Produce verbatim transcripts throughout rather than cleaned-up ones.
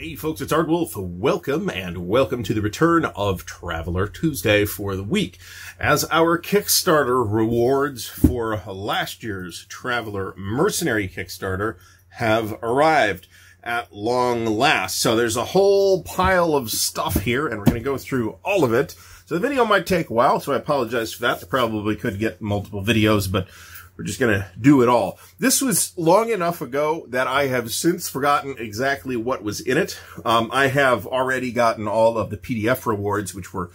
Hey folks, it's Ardwulf. Welcome and welcome to the return of Traveller Tuesday for the week, as our Kickstarter rewards for last year's Traveller Mercenary Kickstarter have arrived at long last. So there's a whole pile of stuff here and we're going to go through all of it. So the video might take a while, so I apologize for that. I probably could get multiple videos, but we're just going to do it all. This was long enough ago that I have since forgotten exactly what was in it. Um, I have already gotten all of the P D F rewards, which were,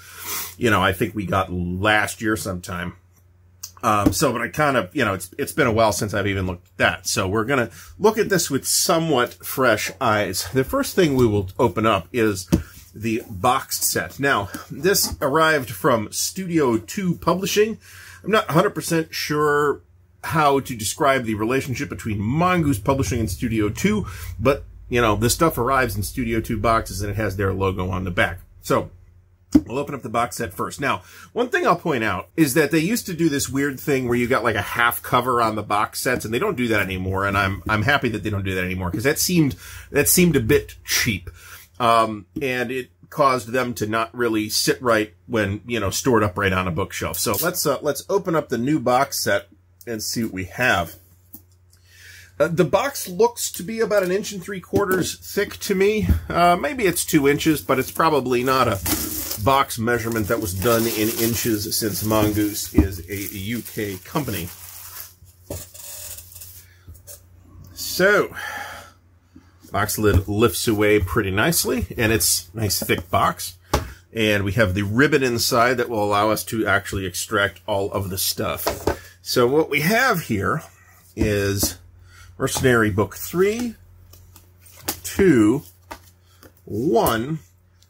you know, I think we got last year sometime. Um, so, but I kind of, you know, it's it's been a while since I've even looked at that. So we're going to look at this with somewhat fresh eyes. The first thing we will open up is the boxed set. Now, this arrived from Studio two Publishing. I'm not one hundred percent sure how to describe the relationship between Mongoose Publishing and Studio two, but, you know, the stuff arrives in Studio two boxes and it has their logo on the back. So we'll open up the box set first. Now, one thing I'll point out is that they used to do this weird thing where you got like a half cover on the box sets, and they don't do that anymore, and I'm I'm happy that they don't do that anymore, because that seemed that seemed a bit cheap. Um, and it caused them to not really sit right when, you know, stored up right on a bookshelf. So let's uh, let's open up the new box set and see what we have. Uh, the box looks to be about an inch and three quarters thick to me. Uh, maybe it's two inches, but it's probably not a box measurement that was done in inches, since Mongoose is a U K company. So, box lid lifts away pretty nicely, and it's a nice thick box. And we have the ribbon inside that will allow us to actually extract all of the stuff. So what we have here is Mercenary Book three, two, one,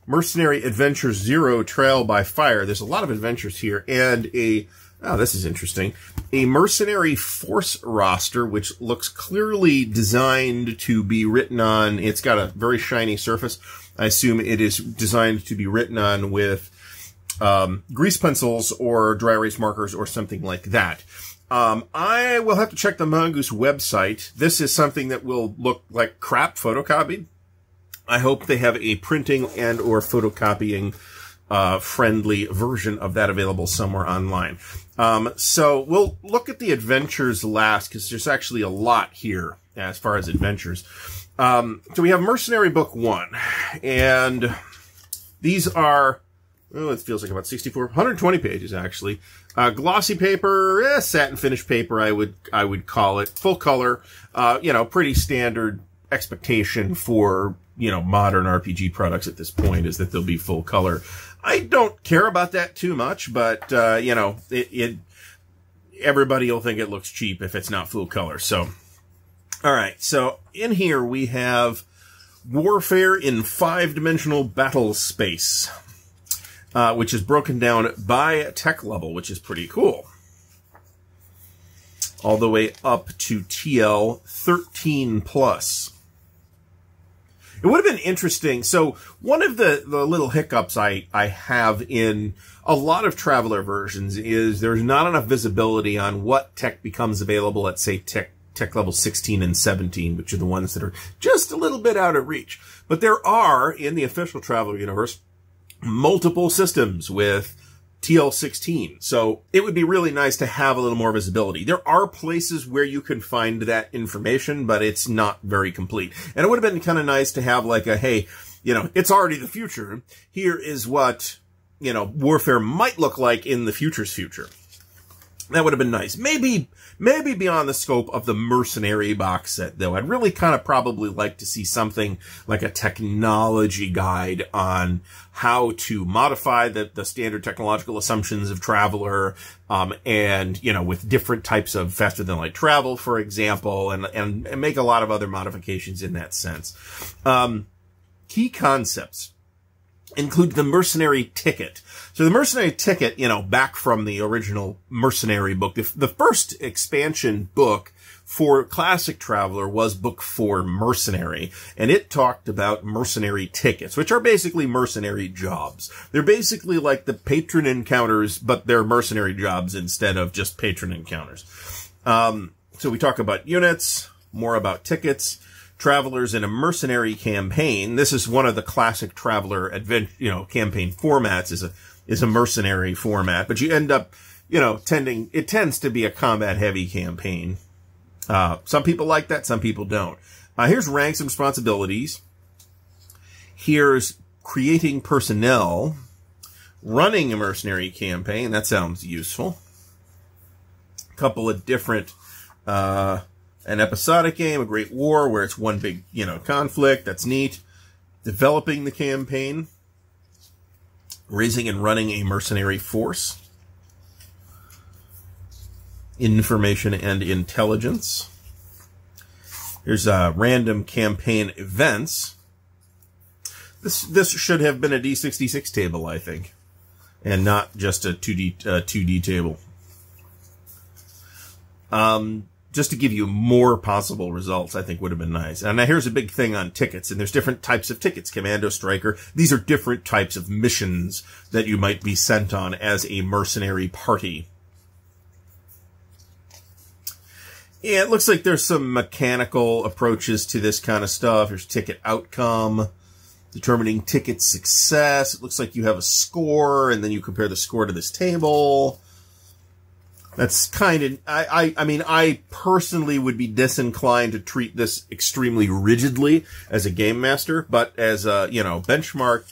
Mercenary Adventure zero, Trail by Fire. There's a lot of adventures here, and a, oh, this is interesting, a Mercenary Force roster, which looks clearly designed to be written on. It's got a very shiny surface. I assume it is designed to be written on with Um, grease pencils or dry erase markers or something like that. Um, I will have to check the Mongoose website. This is something that will look like crap photocopied. I hope they have a printing and or photocopying uh, friendly version of that available somewhere online. Um, so we'll look at the adventures last, because there's actually a lot here as far as adventures. Um, so we have Mercenary Book one, and these are, oh, it feels like about sixty-four, one hundred twenty pages, actually. Uh, glossy paper, eh, satin finish paper, I would, I would call it. Full color, uh, you know, pretty standard expectation for, you know, modern R P G products at this point is that they'll be full color. I don't care about that too much, but, uh, you know, it, it, everybody will think it looks cheap if it's not full color. So, all right. So in here we have Warfare in Five-Dimensional Battle Space, Uh, which is broken down by tech level, which is pretty cool. All the way up to T L thirteen plus. It would have been interesting. So one of the, the little hiccups I, I have in a lot of Traveller versions is there's not enough visibility on what tech becomes available at, say, tech, tech level sixteen and seventeen, which are the ones that are just a little bit out of reach. But there are, in the official Traveller universe, multiple systems with T L sixteen. So it would be really nice to have a little more visibility. There are places where you can find that information, but it's not very complete. And it would have been kind of nice to have like a, hey, you know, it's already the future. Here is what, you know, warfare might look like in the future's future. That would have been nice. Maybe, maybe beyond the scope of the Mercenary box set, though. I'd really kind of probably like to see something like a technology guide on how to modify the, the standard technological assumptions of Traveller, um, and, you know, with different types of faster than light travel, for example, and, and, and make a lot of other modifications in that sense. Um, key concepts include the mercenary ticket. So the mercenary ticket, you know, back from the original mercenary book, the, the first expansion book for classic Traveller was book four, Mercenary, and it talked about mercenary tickets, which are basically mercenary jobs. They're basically like the patron encounters, but they're mercenary jobs instead of just patron encounters. Um, so we talk about units, more about tickets. Travelers in a Mercenary Campaign. This is one of the classic Traveller advent, you know, campaign formats, is a, is a mercenary format, but you end up, you know, tending, it tends to be a combat heavy campaign. Uh, some people like that, some people don't. Uh, here's ranks and responsibilities. Here's creating personnel, running a mercenary campaign. That sounds useful. A couple of different, uh, an episodic game, a great war where it's one big, you know, conflict. That's neat. Developing the campaign, raising and running a mercenary force, information and intelligence. Here's uh, random campaign events. This this should have been a D sixty-six table, I think, and not just a two D uh, two D table. Um. Just to give you more possible results, I think would have been nice. And now here's a big thing on tickets, and there's different types of tickets. Commando, Striker. These are different types of missions that you might be sent on as a mercenary party. Yeah, it looks like there's some mechanical approaches to this kind of stuff. Here's ticket outcome, determining ticket success. It looks like you have a score, and then you compare the score to this table. That's kind of, I, I, I mean, I personally would be disinclined to treat this extremely rigidly as a game master, but as a, you know, benchmark,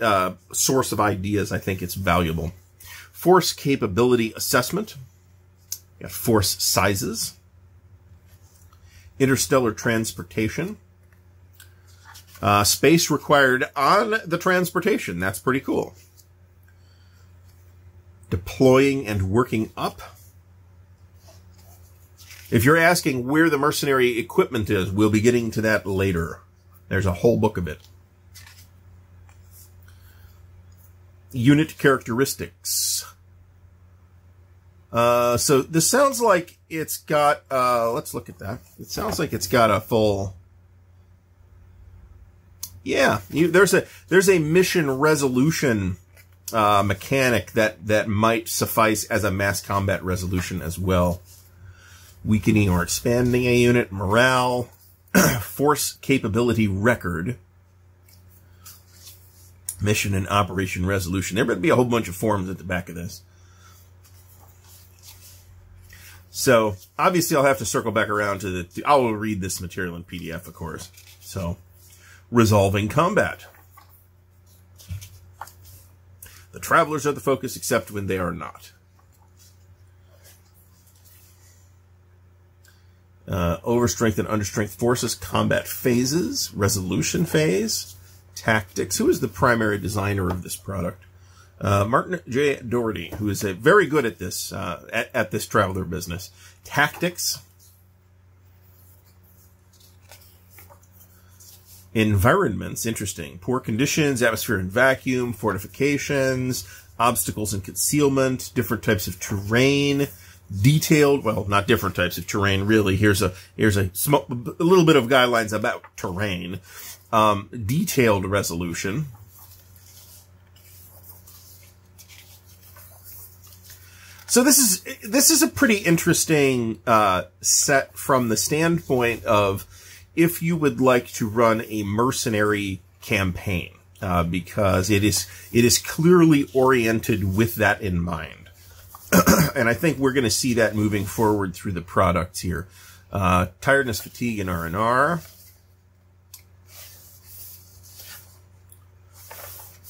uh, source of ideas, I think it's valuable. Force capability assessment. You got force sizes. Interstellar transportation. Uh, space required on the transportation. That's pretty cool. Deploying and working up. If you're asking where the mercenary equipment is, we'll be getting to that later. There's a whole book of it. Unit characteristics. Uh, so this sounds like it's got, uh, let's look at that. It sounds like it's got a full, yeah, you, there's a, there's a mission resolution uh, mechanic that, that might suffice as a mass combat resolution as well. Weakening or expanding a unit, morale, force capability record, mission and operation resolution. There would be a whole bunch of forms at the back of this. So obviously I'll have to circle back around to the, th I will read this material in P D F, of course. So resolving combat. The travelers are the focus except when they are not. Uh, overstrength and understrength forces, combat phases, resolution phase, tactics. Who is the primary designer of this product? Uh, Martin J. Dougherty, who is a very good at this, uh, at, at this traveler business. Tactics. Environments, interesting. Poor conditions, atmosphere and vacuum, fortifications, obstacles and concealment, different types of terrain, detailed, well, not different types of terrain, really. Here's a, here's a, sm a little bit of guidelines about terrain. Um, detailed resolution. So this is, this is a pretty interesting, uh, set from the standpoint of, if you would like to run a mercenary campaign, uh, because it is, it is clearly oriented with that in mind. And I think we're going to see that moving forward through the products here. Uh, tiredness, fatigue, and R and R.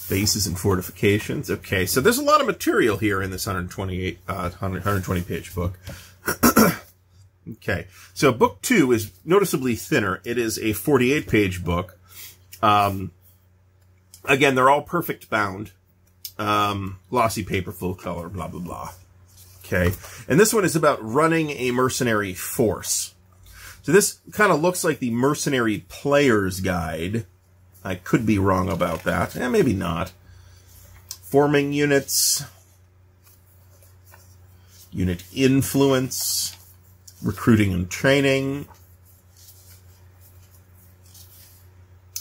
Bases and fortifications. Okay. So there's a lot of material here in this one hundred twenty-eight, uh, one hundred twenty page book. Okay, so book two is noticeably thinner. It is a forty-eight page book. Um, again, they're all perfect bound, um, glossy paper, full color, blah, blah, blah. Okay, and this one is about running a mercenary force. So this kind of looks like the Mercenary Player's Guide. I could be wrong about that. Eh, maybe not. Forming units. Unit influence. Recruiting and training,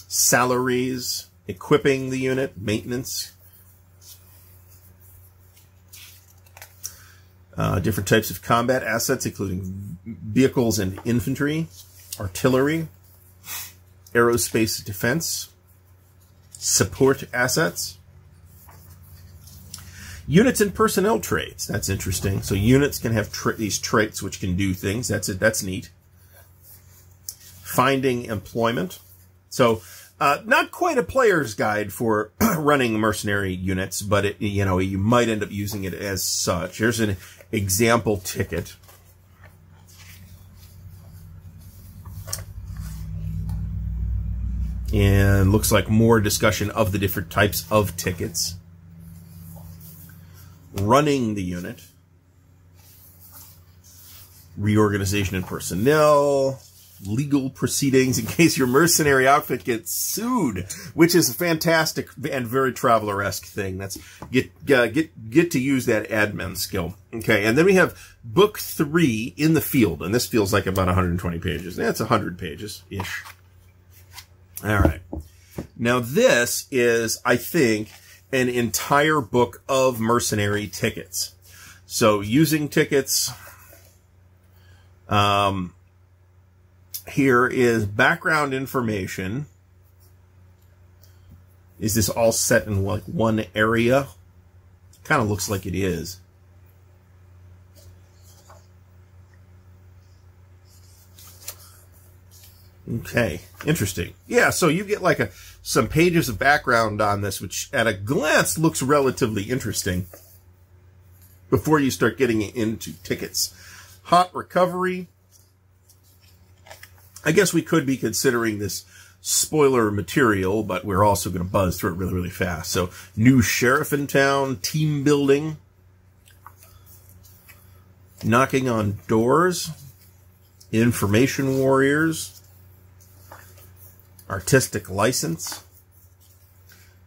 salaries, equipping the unit, maintenance, uh, different types of combat assets, including vehicles and infantry, artillery, aerospace defense, support assets, units and personnel traits. That's interesting. So units can have tra these traits which can do things. That's it. That's neat. Finding employment. So uh, not quite a player's guide for running mercenary units, but it, you know, you might end up using it as such. Here's an example ticket. And looks like more discussion of the different types of tickets. Running the unit. Reorganization and personnel. Legal proceedings in case your mercenary outfit gets sued, which is a fantastic and very Traveller-esque thing. That's get, uh, get, get to use that admin skill. Okay. And then we have book three in the field. And this feels like about one hundred twenty pages. That's one hundred pages-ish. All right. Now this is, I think, an entire book of mercenary tickets. So using tickets, um, here is background information. Is this all set in like one area? Kind of looks like it is. Okay, interesting. Yeah, so you get like a some pages of background on this, which at a glance looks relatively interesting before you start getting into tickets. Hot recovery. I guess we could be considering this spoiler material, but we're also going to buzz through it really, really fast. So, new sheriff in town, team building, knocking on doors, information warriors, artistic license,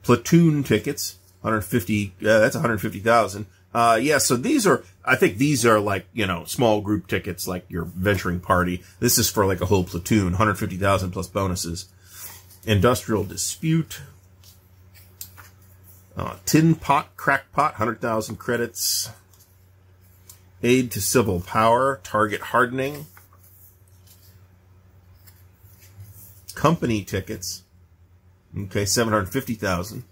platoon tickets, one hundred fifty, uh, that's one hundred fifty thousand. Uh, yeah, so these are, I think these are like, you know, small group tickets, like your venturing party. This is for like a whole platoon, one hundred fifty thousand plus bonuses. Industrial dispute, uh, tin pot, crackpot, one hundred thousand credits, aid to civil power, target hardening, company tickets, okay, seven hundred fifty thousand.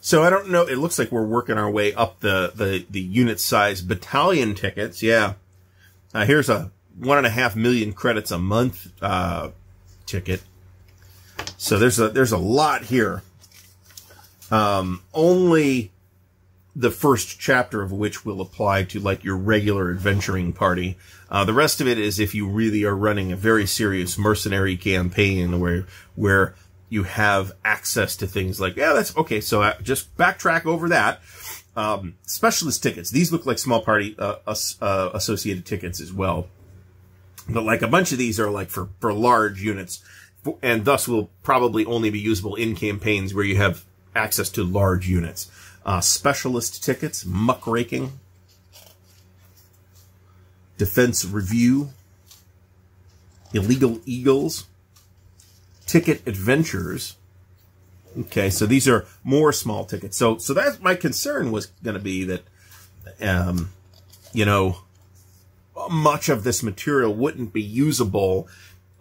So I don't know, it looks like we're working our way up the, the, the unit size. Battalion tickets, yeah. Uh, here's a one and a half million credits a month uh, ticket. So there's a, there's a lot here. Um, only the first chapter of which will apply to like your regular adventuring party. Uh, the rest of it is if you really are running a very serious mercenary campaign where, where you have access to things like, yeah, that's okay. So I just backtrack over that. Um, specialist tickets. These look like small party, uh, uh, associated tickets as well. But like a bunch of these are like for, for large units and thus will probably only be usable in campaigns where you have access to large units. Uh, specialist tickets, muckraking, defense review, illegal eagles, ticket adventures. Okay, so these are more small tickets. So, so that's my concern was going to be that, um, you know, much of this material wouldn't be usable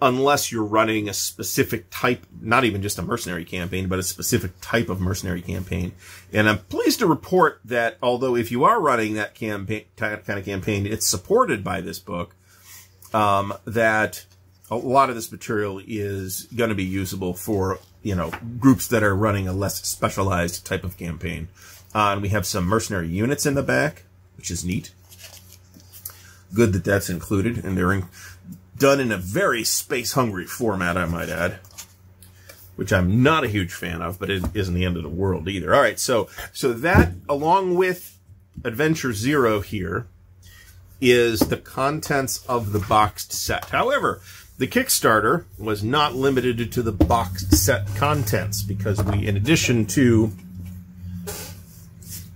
unless you're running a specific type, not even just a mercenary campaign, but a specific type of mercenary campaign. And I'm pleased to report that although if you are running that campaign, kind of campaign, it's supported by this book, um, that a lot of this material is going to be usable for, you know, groups that are running a less specialized type of campaign. Uh, and we have some mercenary units in the back, which is neat. Good that that's included, and they're in, done in a very space-hungry format, I might add, which I'm not a huge fan of, but it isn't the end of the world either. All right, so so that, along with Adventure Zero here, is the contents of the boxed set. However, the Kickstarter was not limited to the boxed set contents, because we, in addition to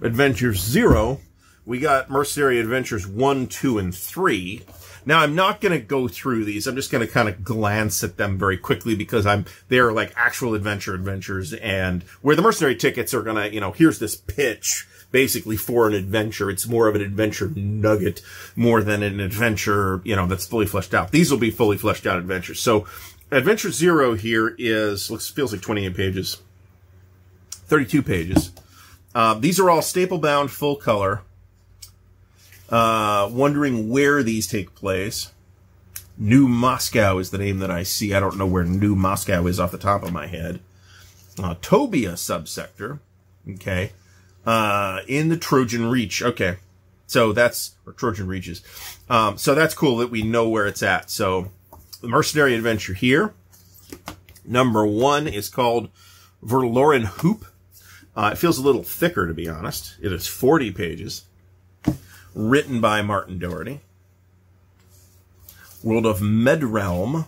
Adventure Zero, we got Mercenary Adventures one, two, and three. Now, I'm not going to go through these. I'm just going to kind of glance at them very quickly because I'm, they're like actual adventure adventures and where the mercenary tickets are going to, you know, here's this pitch. basically for an adventure. It's more of an adventure nugget more than an adventure, you know, that's fully fleshed out. These will be fully fleshed out adventures. So Adventure Zero here is, looks, feels like twenty-eight pages, thirty-two pages. Uh, these are all staple-bound, full color. Uh, wondering where these take place. New Moscow is the name that I see. I don't know where New Moscow is off the top of my head. Uh, Tobia subsector. Okay. Uh, in the Trojan Reach. Okay. So that's, or Trojan Reaches. Um, so that's cool that we know where it's at. So the Mercenary Adventure here. Number one is called Verloren Hoop. Uh, it feels a little thicker, to be honest. It is forty pages. Written by Martin Dougherty. World of Medrealm.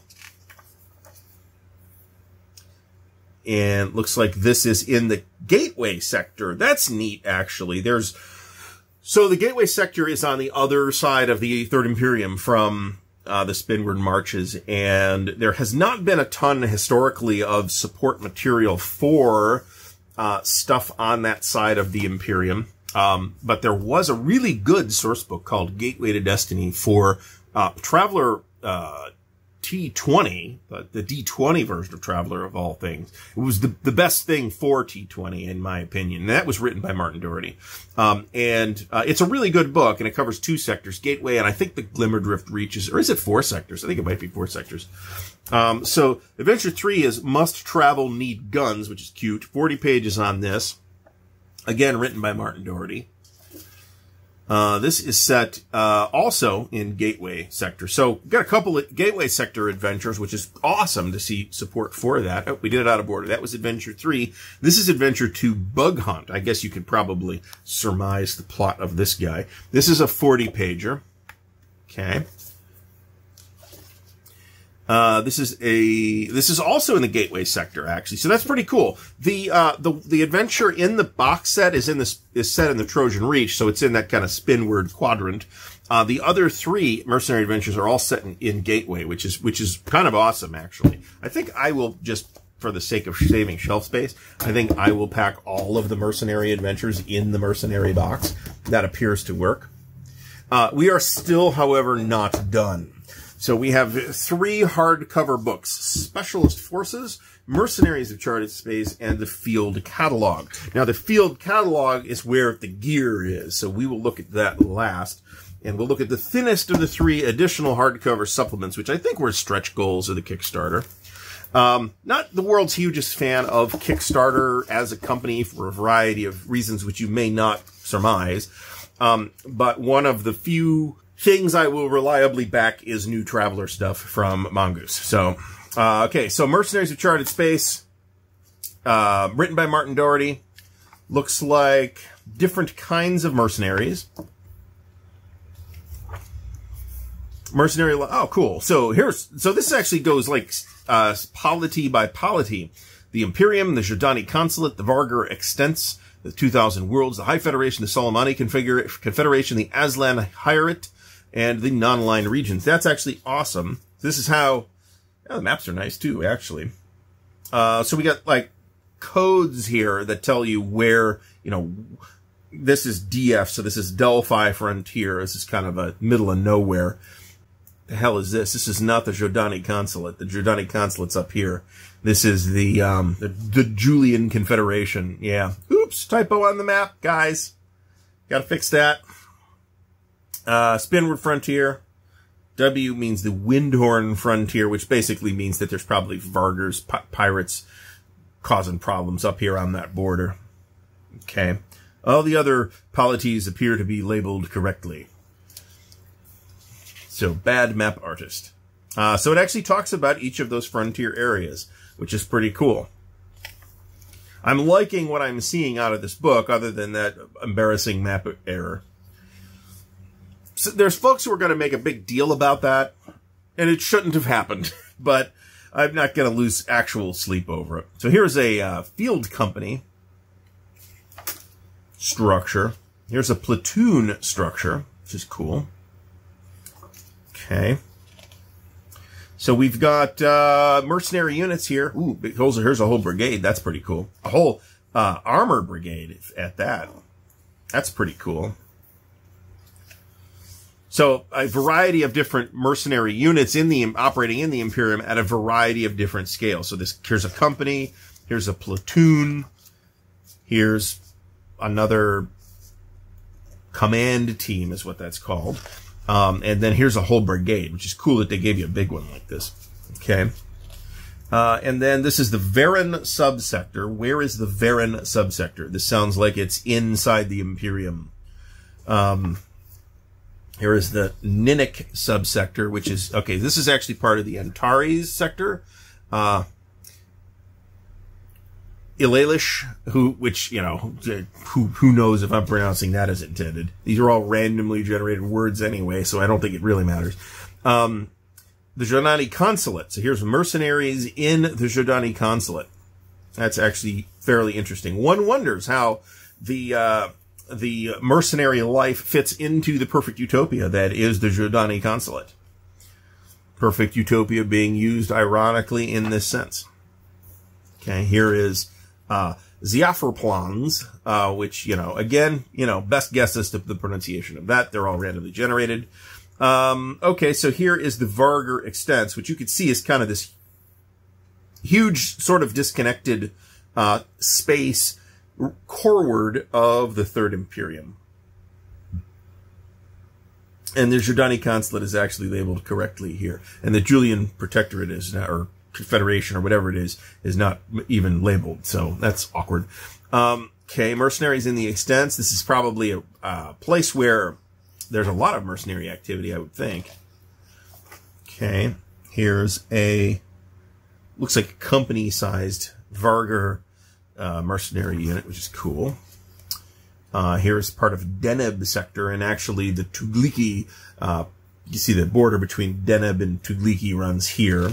And looks like this is in the Gateway Sector. That's neat, actually. There's, so the Gateway Sector is on the other side of the Third Imperium from uh, the Spinward Marches. And there has not been a ton historically of support material for uh, stuff on that side of the Imperium. Um, but there was a really good source book called Gateway to Destiny for uh, Traveller uh, T twenty, uh, the D twenty version of Traveller of all things. It was the, the best thing for T twenty, in my opinion. And that was written by Martin Dougherty. Um, and uh, it's a really good book, and it covers two sectors, Gateway, and I think the Glimmerdrift Reaches, or is it four sectors? I think it might be four sectors. Um, so Adventure three is Must Travel, Need Guns, which is cute. forty pages on this. Again, written by Martin Dougherty. Uh, this is set uh, also in Gateway Sector. So we've got a couple of Gateway Sector adventures, which is awesome to see support for that. Oh, we did it out of order. That was Adventure three. This is Adventure two, Bug Hunt. I guess you could probably surmise the plot of this guy. This is a forty-pager. Okay. Uh, this is a, this is also in the Gateway Sector, actually. So that's pretty cool. The, uh, the, the adventure in the box set is in this, is set in the Trojan Reach. So it's in that kind of Spinward quadrant. Uh, the other three Mercenary Adventures are all set in, in Gateway, which is, which is kind of awesome, actually. I think I will just, for the sake of saving shelf space, I think I will pack all of the Mercenary Adventures in the Mercenary box. That appears to work. Uh, we are still, however, not done. So we have three hardcover books, Specialist Forces, Mercenaries of Chartered Space, and the Field Catalog. Now, the Field Catalog is where the gear is, so we will look at that last. And we'll look at the thinnest of the three additional hardcover supplements, which I think were stretch goals of the Kickstarter. Um, not the world's hugest fan of Kickstarter as a company for a variety of reasons which you may not surmise, um, but one of the few things I will reliably back is new Traveller stuff from Mongoose. So, uh, okay. So Mercenaries of Chartered Space, uh, written by Martin Dougherty. Looks like different kinds of mercenaries. Mercenary, oh, cool. So here's, so this actually goes like, uh, polity by polity. The Imperium, the Zhodani Consulate, the Vargr Extents, the two thousand Worlds, the High Federation, the Solomani Confederation, the Aslan Hierate, and the non-aligned regions. That's actually awesome. This is how, oh, the maps are nice too, actually. Uh, so we got like codes here that tell you where, you know, this is D F. So this is Delphi Frontier. This is kind of a middle of nowhere. The hell is this? This is not the Zhodani Consulate. The Zhodani Consulate's up here. This is the, um, the, the Julian Confederation. Yeah. Oops. Typo on the map, guys. Gotta fix that. Uh, Spinward Frontier. W means the Windhorn Frontier, which basically means that there's probably Vargers, pi pirates, causing problems up here on that border. Okay. All the other polities appear to be labeled correctly. So, bad map artist. Uh, so it actually talks about each of those frontier areas, which is pretty cool. I'm liking what I'm seeing out of this book, other than that embarrassing map error. So there's folks who are going to make a big deal about that, and it shouldn't have happened, but I'm not going to lose actual sleep over it. So here's a uh, field company structure. Here's a platoon structure, which is cool. Okay. So we've got uh, mercenary units here. Ooh, big holes. Here's a whole brigade. That's pretty cool. A whole uh, armor brigade at that. That's pretty cool. So a variety of different mercenary units in the operating in the Imperium at a variety of different scales. So this here's a company, here's a platoon, here's another command team is what that's called. Um, and then here's a whole brigade, which is cool that they gave you a big one like this. Okay. Uh, and then this is the Varan subsector. Where is the Varan subsector? This sounds like it's inside the Imperium. Um, here is the Ninnic subsector, which is, okay, this is actually part of the Antares sector. Uh, Ilalish, who, which, you know, who, who knows if I'm pronouncing that as intended. These are all randomly generated words anyway, so I don't think it really matters. Um, The Zhodani Consulate. So here's mercenaries in the Zhodani Consulate. That's actually fairly interesting. One wonders how the uh, the mercenary life fits into the perfect utopia that is the Zhodani Consulate. Perfect utopia being used ironically in this sense. Okay, here is uh, Ziafroplans, uh, which, you know, again, you know, best guess as to the pronunciation of that. They're all randomly generated. Um, okay, so here is the Vargr Extents, which you can see is kind of this huge sort of disconnected, uh, space coreward of the Third Imperium. And the Zhodani Consulate is actually labeled correctly here. And the Julian Protectorate is not, or Confederation or whatever it is, is not even labeled. So that's awkward. Um, okay, mercenaries in the Extents. This is probably a, a place where there's a lot of mercenary activity, I would think. Okay, here's a, looks like a company-sized Vargr uh, mercenary unit, which is cool. Uh, here's part of Deneb sector, and actually the Tugliki, uh, you see the border between Deneb and Tugliki runs here.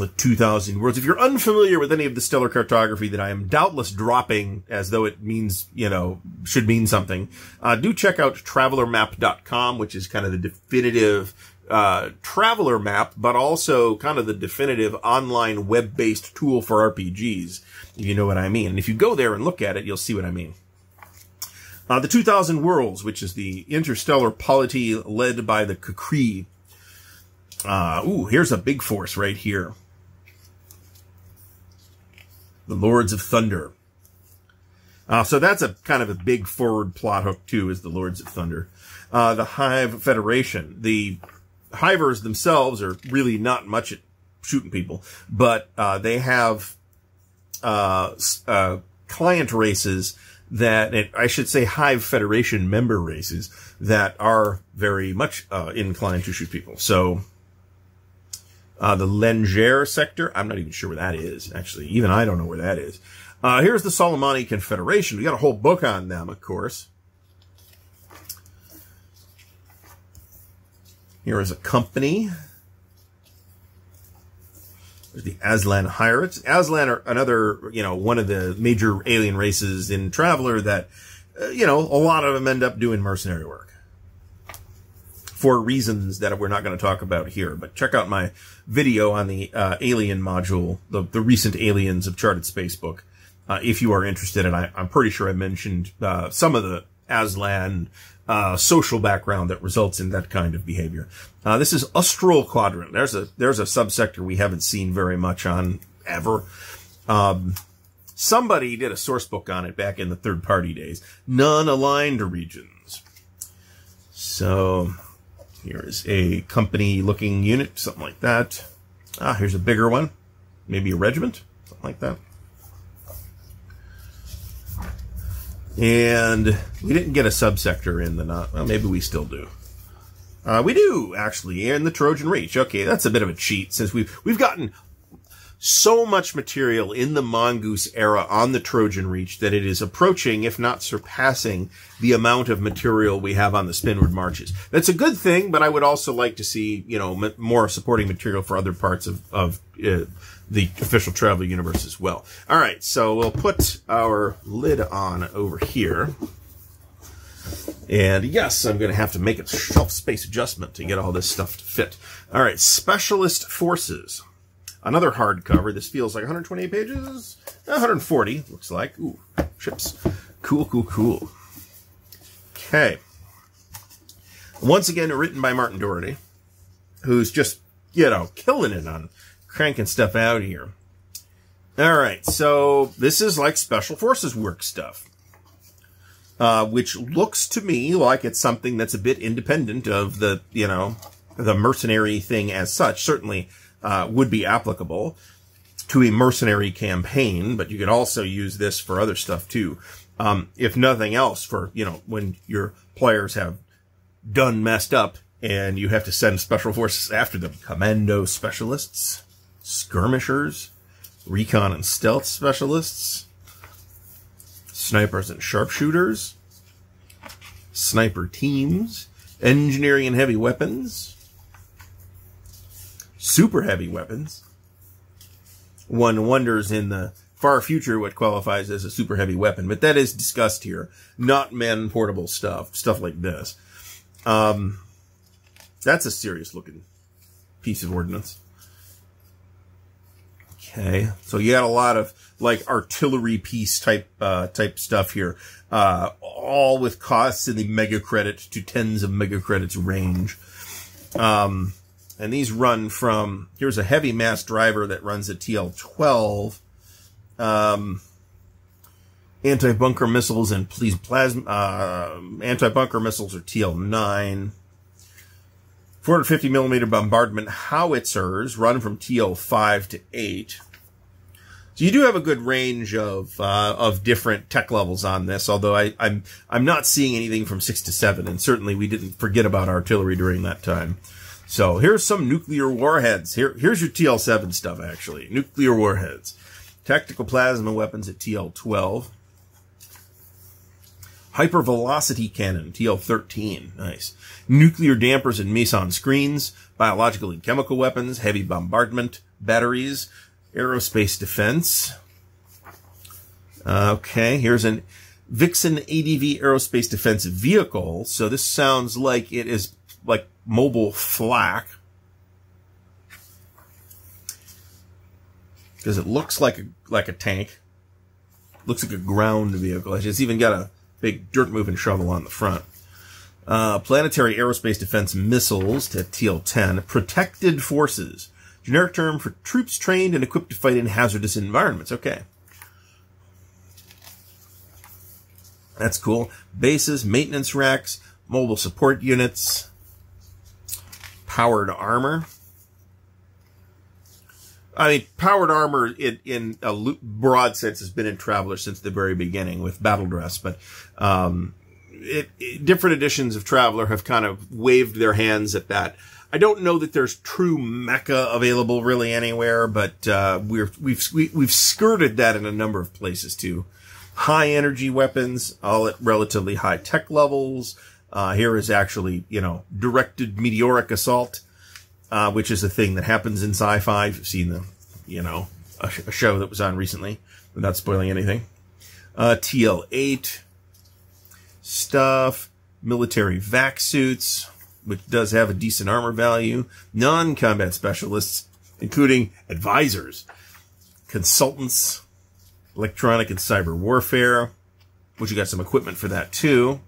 With two thousand Worlds. If you're unfamiliar with any of the stellar cartography that I am doubtless dropping as though it means, you know, should mean something, uh, do check out traveller map dot com, which is kind of the definitive, uh, traveler map, but also kind of the definitive online web-based tool for R P Gs, if you know what I mean. And if you go there and look at it, you'll see what I mean. Uh, the two thousand Worlds, which is the interstellar polity led by the Kukri. Uh, ooh, here's a big force right here. The Lords of Thunder. Uh, so that's a kind of a big forward plot hook, too, is the Lords of Thunder. Uh, the High Federation. The Hivers themselves are really not much at shooting people, but uh, they have uh, uh, client races that, and I should say Hive Federation member races, that are very much uh, inclined to shoot people. So Uh, the Lenger sector, I'm not even sure where that is, actually. Even I don't know where that is. Uh, here's the Solomani Confederation. We got a whole book on them, of course. Here is a company. There's the Aslan Hierate. Aslan are another, you know, one of the major alien races in Traveller that, uh, you know, a lot of them end up doing mercenary work. For reasons that we're not going to talk about here, but check out my video on the uh, alien module, the, the recent Aliens of Chartered Space book, uh, if you are interested. And I, I'm pretty sure I mentioned uh, some of the Aslan uh, social background that results in that kind of behavior. Uh, this is Austral Quadrant. There's a there's a subsector we haven't seen very much on ever. Um, somebody did a source book on it back in the third party days. Non-aligned regions. So here is a company-looking unit, something like that. Ah, here's a bigger one. Maybe a regiment, something like that. And we didn't get a subsector in the not. Well, maybe we still do. Uh, we do, actually, in the Trojan Reach. Okay, that's a bit of a cheat, since we've, we've gotten so much material in the Mongoose era on the Trojan Reach that it is approaching, if not surpassing, the amount of material we have on the Spinward Marches. That's a good thing, but I would also like to see, you know, m more supporting material for other parts of, of uh, the official Traveller universe as well. All right, so we'll put our lid on over here. And yes, I'm going to have to make a shelf space adjustment to get all this stuff to fit. All right, Specialist Forces. Another hardcover. This feels like one hundred twenty pages. one hundred forty, looks like. Ooh, chips. Cool, cool, cool. Okay. Once again, written by Martin Dougherty, who's just, you know, killing it on cranking stuff out here. All right, so this is like Special Forces work stuff, uh, which looks to me like it's something that's a bit independent of the, you know, the mercenary thing as such. Certainly uh, would be applicable to a mercenary campaign, but you could also use this for other stuff too. Um, if nothing else, for, you know, when your players have done messed up and you have to send special forces after them. Commando specialists, skirmishers, recon and stealth specialists, snipers and sharpshooters, sniper teams, engineering and heavy weapons, super heavy weapons. One wonders in the far future what qualifies as a super heavy weapon, but that is discussed here. Not man portable stuff, stuff like this. Um, that's a serious looking piece of ordnance. Okay, so you got a lot of like artillery piece type uh, type stuff here, uh, all with costs in the mega credit to tens of mega credits range. Um, and these run from, here's a heavy mass driver that runs a T L twelve, um, anti-bunker missiles and please plasma uh, anti-bunker missiles are T L nine. four hundred fifty millimeter bombardment howitzers run from T L five to eight. So you do have a good range of uh, of different tech levels on this, although I, I'm I'm not seeing anything from six to seven, and certainly we didn't forget about artillery during that time. So here's some nuclear warheads. Here here's your T L seven stuff actually. Nuclear warheads, tactical plasma weapons at T L twelve, hypervelocity cannon T L thirteen. Nice. Nuclear dampers and meson screens, biological and chemical weapons, heavy bombardment, batteries, aerospace defense. Uh, okay, here's an Vixen A D V aerospace defense vehicle. So this sounds like it is like mobile flak, because it looks like a, like a tank. Looks like a ground vehicle. It's even got a big dirt-moving shovel on the front. Uh, planetary aerospace defense missiles to T L ten. Protected forces. Generic term for troops trained and equipped to fight in hazardous environments. Okay. That's cool. Bases, maintenance racks, mobile support units, powered armor. I mean, powered armor in, in a broad sense has been in Traveller since the very beginning with Battle Dress, but um, it, it, different editions of Traveller have kind of waved their hands at that. I don't know that there's true mecha available really anywhere, but uh, we're, we've we, we've skirted that in a number of places too. High energy weapons, all at relatively high tech levels. Uh, here is actually, you know, directed meteoric assault. Uh, which is a thing that happens in sci-fi. If you've seen the, you know, a, sh a show that was on recently, without spoiling anything. Uh, T L eight stuff, military vac suits, which does have a decent armor value, non-combat specialists, including advisors, consultants, electronic and cyber warfare, which you got some equipment for that too.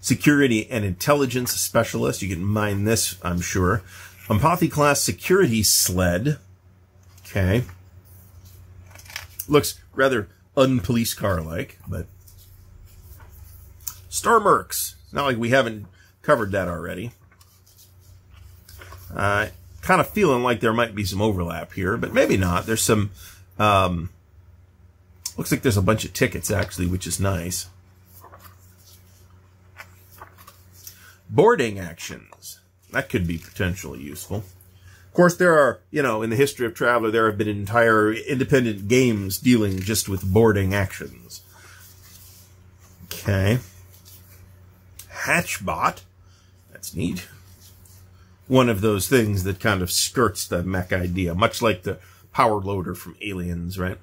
Security and intelligence specialist. You can mine this, I'm sure. Ampathy class security sled. Okay. Looks rather unpolice car-like, but... Star Mercs. It's not like we haven't covered that already. Uh, kind of feeling like there might be some overlap here, but maybe not. There's some... Um, looks like there's a bunch of tickets, actually, which is nice. Boarding actions. That could be potentially useful. Of course, there are, you know, in the history of Traveller, there have been entire independent games dealing just with boarding actions. Okay. Hatchbot. That's neat. One of those things that kind of skirts the mech idea, much like the power loader from Aliens, right?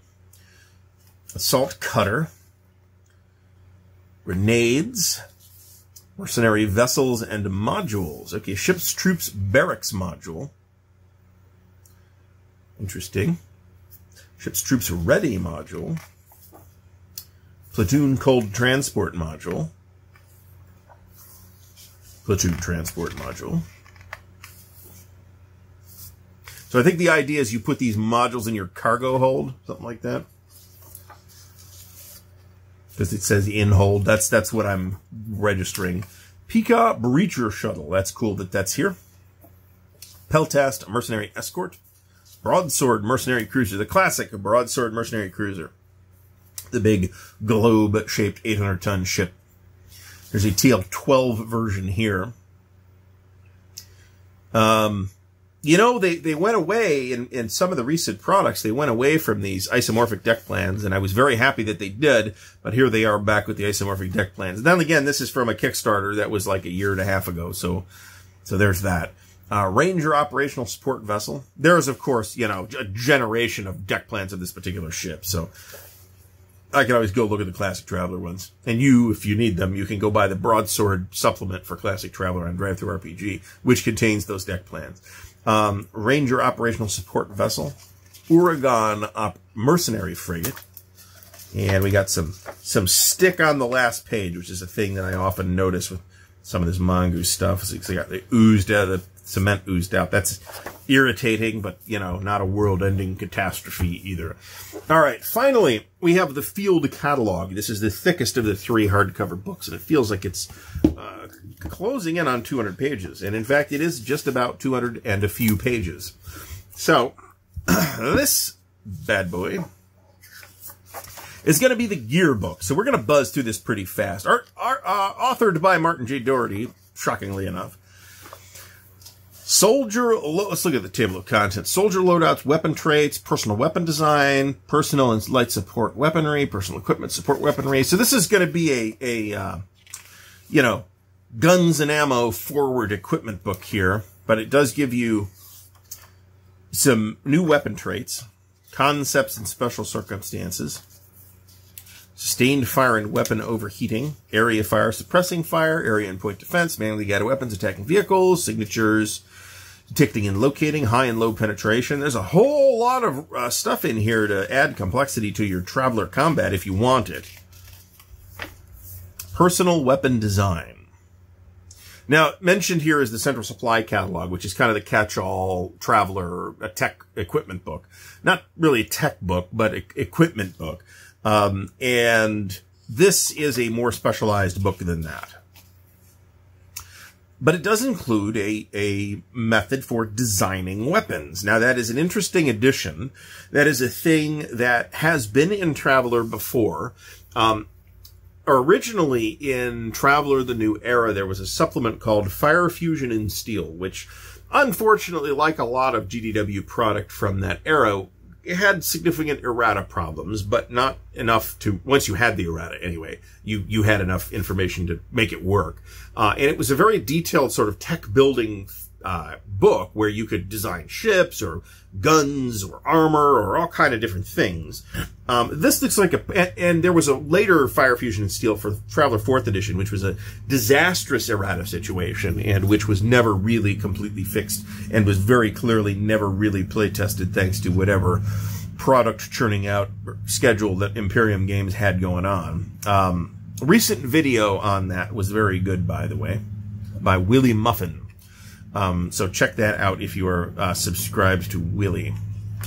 Assault cutter. Grenades. Mercenary vessels and modules. Okay, ships, troops, barracks module. Interesting. Ships, troops, ready module. Platoon Cold Transport Module, Platoon Transport Module. So I think the idea is you put these modules in your cargo hold, something like that. Because it says in hold, that's, that's what I'm registering. Pika Breacher Shuttle, that's cool that that's here. Peltast Mercenary Escort. Broadsword Mercenary Cruiser, the classic Broadsword Mercenary Cruiser. The big globe-shaped eight hundred ton ship. There's a T L twelve version here. Um, you know, they, they went away, in, in some of the recent products, they went away from these isomorphic deck plans, and I was very happy that they did, but here they are back with the isomorphic deck plans. Then again, this is from a Kickstarter that was like a year and a half ago, so so there's that. Uh, Ranger operational support vessel. There is, of course, you know, a generation of deck plans of this particular ship, so I can always go look at the Classic Traveller ones. And you, if you need them, you can go buy the Broadsword supplement for Classic Traveller on Drive-Thru R P G, which contains those deck plans. Um, Ranger Operational Support Vessel. Oregon Op Mercenary Frigate. And we got some, some stick on the last page, which is a thing that I often notice with some of this Mongoose stuff. It's like they, got, they oozed out, the cement oozed out. That's irritating, but, you know, not a world-ending catastrophe either. All right, finally, we have the Field Catalog. This is the thickest of the three hardcover books, and it feels like it's uh, closing in on two hundred pages. And, in fact, it is just about two hundred and a few pages. So, this bad boy is going to be the gear book. So we're going to buzz through this pretty fast. Art, art, uh, authored by Martin J. Dougherty, shockingly enough. Soldier, let's look at the table of contents. Soldier loadouts, weapon traits, personal weapon design, personal and light support weaponry, personal equipment support weaponry. So this is going to be a, a uh, you know, guns and ammo forward equipment book here. But it does give you some new weapon traits, concepts and special circumstances, sustained fire and weapon overheating, area fire, suppressing fire, area and point defense, manually guided weapons, attacking vehicles, signatures, detecting and locating, high and low penetration. There's a whole lot of uh, stuff in here to add complexity to your Traveller combat if you want it. Personal weapon design. Now, mentioned here is the Central Supply Catalog, which is kind of the catch-all Traveller a tech equipment book. Not really a tech book, but a equipment book. Um, and this is a more specialized book than that. But it does include a, a method for designing weapons. Now, that is an interesting addition. That is a thing that has been in Traveller before. Um, originally in Traveller the New Era, there was a supplement called Fire Fusion and Steel, which, unfortunately, like a lot of G D W product from that era, it had significant errata problems, but not enough to, once you had the errata anyway, you, you had enough information to make it work. Uh, and it was a very detailed sort of tech building, uh, book where you could design ships or guns or armor or all kind of different things. Um, this looks like a, and, and there was a later Fire Fusion and Steel for Traveller fourth edition, which was a disastrous errata situation and which was never really completely fixed and was very clearly never really play tested thanks to whatever product churning out schedule that Imperium Games had going on. Um, a recent video on that was very good, by the way, by Willie Muffin. Um, so check that out if you are uh, subscribed to Willie,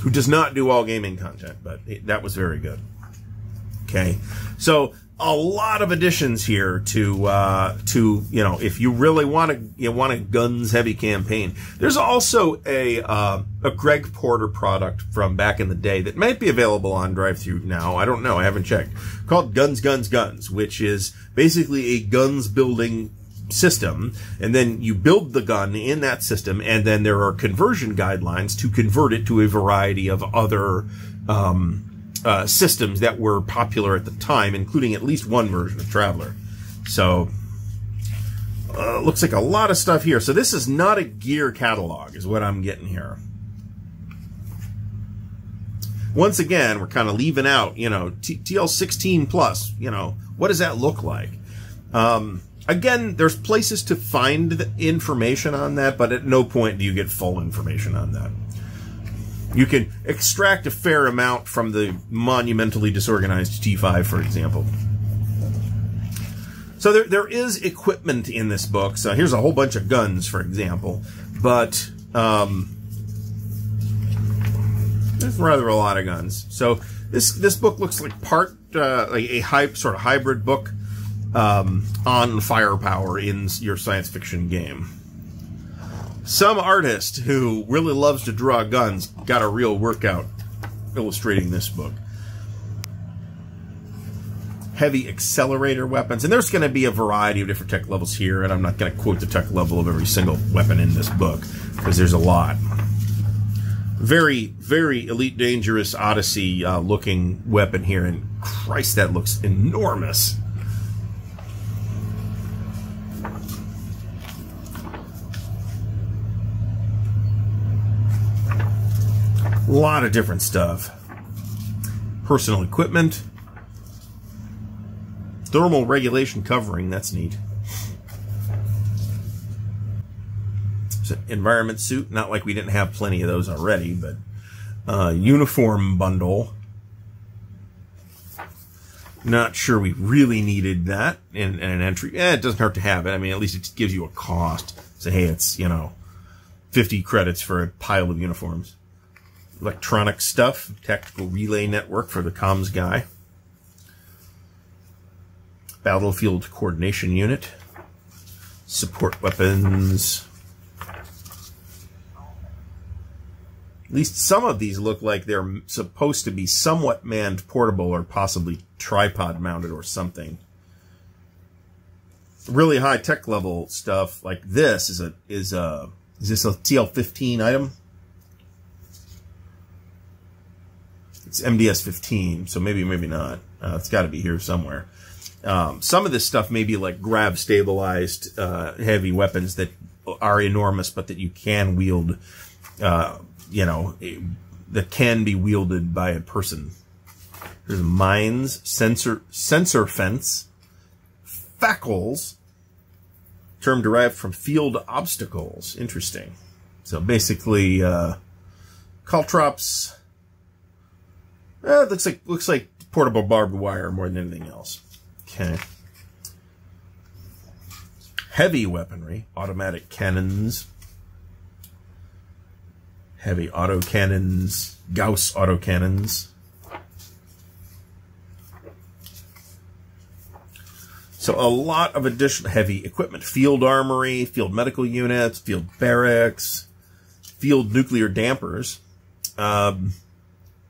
who does not do all gaming content, but it, that was very good. Okay, so a lot of additions here to uh, to you know if you really want to you want a guns heavy campaign. There's also a uh, a Greg Porter product from back in the day that might be available on Drive-Thru now. I don't know. I haven't checked. Called Guns, Guns, Guns, which is basically a guns building system, and then you build the gun in that system, and then there are conversion guidelines to convert it to a variety of other um, uh, systems that were popular at the time, including at least one version of Traveller. So, uh, looks like a lot of stuff here. So this is not a gear catalog, is what I'm getting here. Once again, we're kind of leaving out, you know, T L sixteen plus, you know, what does that look like? Um, Again, there's places to find the information on that, but at no point do you get full information on that. You can extract a fair amount from the monumentally disorganized T five, for example. So there, there is equipment in this book. So here's a whole bunch of guns, for example. But um, there's rather a lot of guns. So this this book looks like part uh, like a hype sort of hybrid book um, on firepower in your science fiction game. Some artist who really loves to draw guns got a real workout illustrating this book. Heavy accelerator weapons, and there's going to be a variety of different tech levels here, and I'm not going to quote the tech level of every single weapon in this book, because there's a lot. Very, very Elite Dangerous Odyssey uh, looking weapon here, and Christ, that looks enormous. A lot of different stuff. Personal equipment. Thermal regulation covering, that's neat. It's an environment suit, not like we didn't have plenty of those already, but uh, uniform bundle. Not sure we really needed that in, in an entry. Eh, it doesn't hurt to have it. I mean, at least it gives you a cost. Say, so, hey, it's, you know, fifty credits for a pile of uniforms. Electronic stuff, tactical relay network for the comms guy. Battlefield Coordination Unit, support weapons. At least some of these look like they're supposed to be somewhat manned, portable, or possibly tripod mounted or something. Really high tech level stuff like this is a is a is this a T L fifteen item? It's M D S fifteen, so maybe maybe not. Uh, it's got to be here somewhere. Um, some of this stuff may be like grab stabilized uh, heavy weapons that are enormous, but that you can wield, uh, you know, that can be wielded by a person. There's mines, sensor sensor fence, fackles, term derived from field obstacles. Interesting. So basically, uh, caltrops. Eh, it looks like looks like portable barbed wire more than anything else. Okay. Heavy weaponry, automatic cannons, heavy autocannons, Gauss autocannons. So a lot of additional heavy equipment, field armory, field medical units, field barracks, field nuclear dampers, um,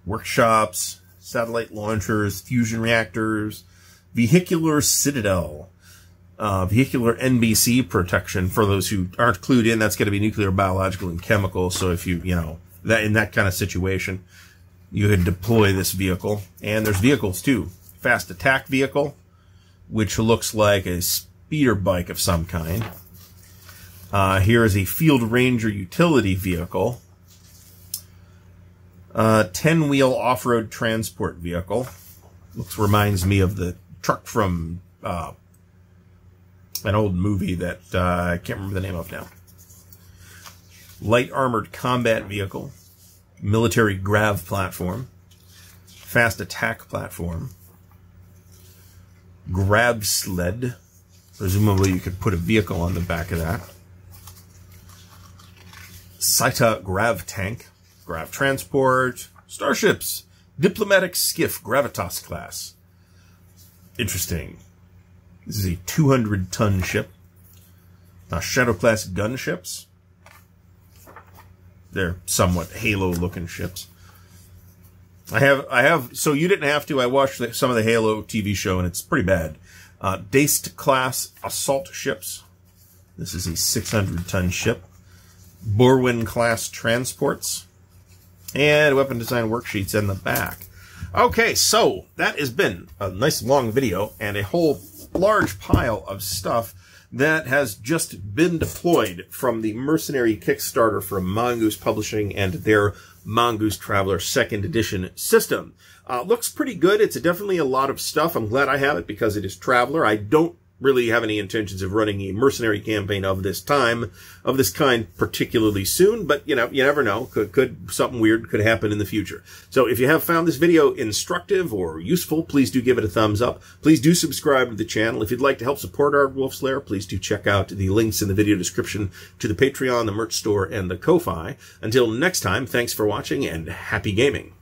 workshops, satellite launchers, fusion reactors, Vehicular Citadel, uh, vehicular N B C protection. For those who aren't clued in, that's going to be nuclear, biological, and chemical. So if you, you know, that in that kind of situation, you could deploy this vehicle. And there's vehicles too. Fast attack vehicle, which looks like a speeder bike of some kind. Uh, here is a Field Ranger utility vehicle. Uh, ten-wheel off-road transport vehicle. Looks reminds me of the truck from uh, an old movie that uh, I can't remember the name of now. Light armored combat vehicle, military grav platform, fast attack platform, grab sled. Presumably you could put a vehicle on the back of that. Saita grav tank, grav transport, starships, diplomatic skiff, gravitas class. Interesting. This is a two hundred ton ship. Now, Shadow-class gunships. They're somewhat Halo-looking ships. I have, I have. So you didn't have to. I watched the, some of the Halo T V show, and it's pretty bad. Uh, Daist-class assault ships. This is a six hundred ton ship. Borwin-class transports. And weapon design worksheets in the back. Okay, so that has been a nice long video and a whole large pile of stuff that has just been deployed from the Mercenary Kickstarter from Mongoose Publishing and their Mongoose Traveller second edition system. Uh, looks pretty good. It's definitely a lot of stuff. I'm glad I have it because it is Traveller. I don't really have any intentions of running a mercenary campaign of this time, of this kind, particularly soon. But, you know, you never know. Could, could something weird could happen in the future. So if you have found this video instructive or useful, please do give it a thumbs up. Please do subscribe to the channel. If you'd like to help support Ardwulf's Lair, please do check out the links in the video description to the Patreon, the merch store, and the Ko-Fi. Until next time, thanks for watching, and happy gaming.